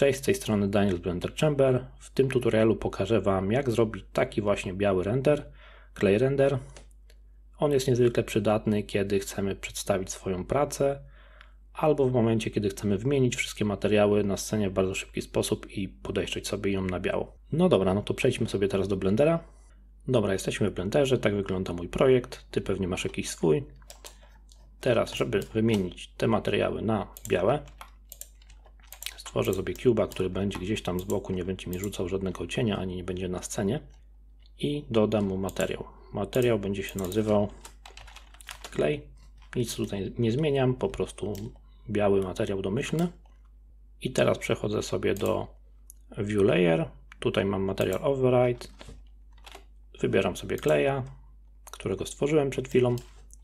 Cześć, z tej strony Daniel z Blender Chamber. W tym tutorialu pokażę Wam, jak zrobić taki właśnie biały render, clay render. On jest niezwykle przydatny, kiedy chcemy przedstawić swoją pracę albo w momencie, kiedy chcemy wymienić wszystkie materiały na scenie w bardzo szybki sposób i podejrzeć sobie ją na biało. No dobra, no to przejdźmy sobie teraz do Blendera. Dobra, jesteśmy w Blenderze, tak wygląda mój projekt. Ty pewnie masz jakiś swój. Teraz, żeby wymienić te materiały na białe, stworzę sobie cube'a, który będzie gdzieś tam z boku, nie będzie mi rzucał żadnego cienia, ani nie będzie na scenie. I dodam mu materiał. Materiał będzie się nazywał klej. Nic tutaj nie zmieniam, po prostu biały materiał domyślny. I teraz przechodzę sobie do View Layer. Tutaj mam materiał Override. Wybieram sobie kleja, którego stworzyłem przed chwilą.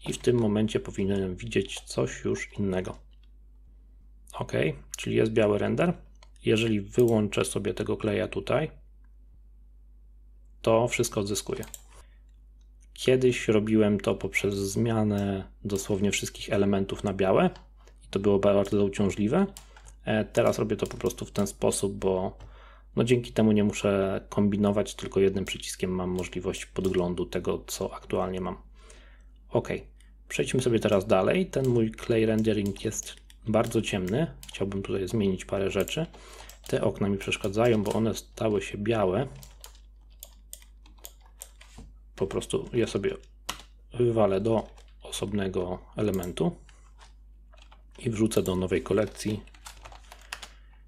I w tym momencie powinienem widzieć coś już innego. OK, czyli jest biały render. Jeżeli wyłączę sobie tego kleja tutaj, to wszystko odzyskuję. Kiedyś robiłem to poprzez zmianę dosłownie wszystkich elementów na białe i to było bardzo uciążliwe. Teraz robię to po prostu w ten sposób, bo no dzięki temu nie muszę kombinować, tylko jednym przyciskiem mam możliwość podglądu tego, co aktualnie mam. OK, przejdźmy sobie teraz dalej. Ten mój clay rendering jest bardzo ciemny. Chciałbym tutaj zmienić parę rzeczy. Te okna mi przeszkadzają, bo one stały się białe. Po prostu je sobie wywalę do osobnego elementu i wrzucę do nowej kolekcji.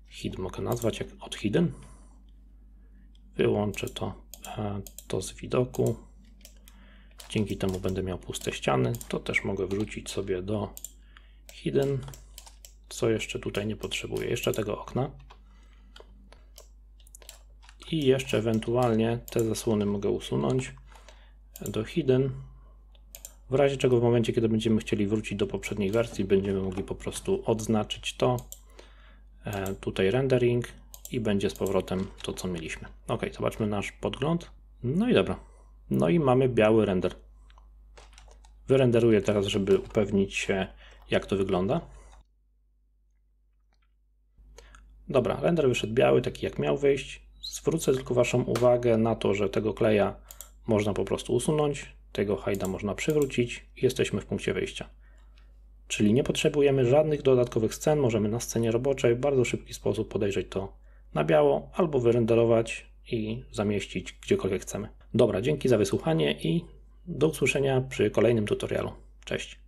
Hidden mogę nazwać jak od hidden. Wyłączę to z widoku. Dzięki temu będę miał puste ściany. To też mogę wrzucić sobie do hidden. Co jeszcze tutaj nie potrzebuję? Jeszcze tego okna. I jeszcze ewentualnie te zasłony mogę usunąć do hidden. W razie czego w momencie, kiedy będziemy chcieli wrócić do poprzedniej wersji, będziemy mogli po prostu odznaczyć to. Tutaj rendering i będzie z powrotem to, co mieliśmy. OK, zobaczmy nasz podgląd. No i dobra. No i mamy biały render. Wyrenderuję teraz, żeby upewnić się, jak to wygląda. Dobra, render wyszedł biały, taki jak miał wyjść. Zwrócę tylko Waszą uwagę na to, że tego kleja można po prostu usunąć, tego hajda można przywrócić i jesteśmy w punkcie wyjścia. Czyli nie potrzebujemy żadnych dodatkowych scen, możemy na scenie roboczej w bardzo szybki sposób podejrzeć to na biało albo wyrenderować i zamieścić gdziekolwiek chcemy. Dobra, dzięki za wysłuchanie i do usłyszenia przy kolejnym tutorialu. Cześć!